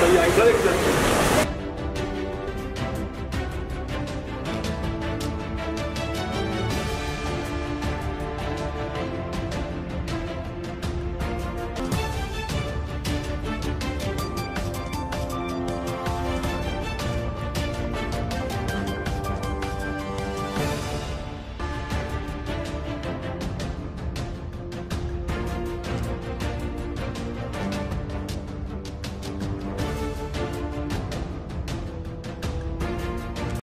So yeah, I got it.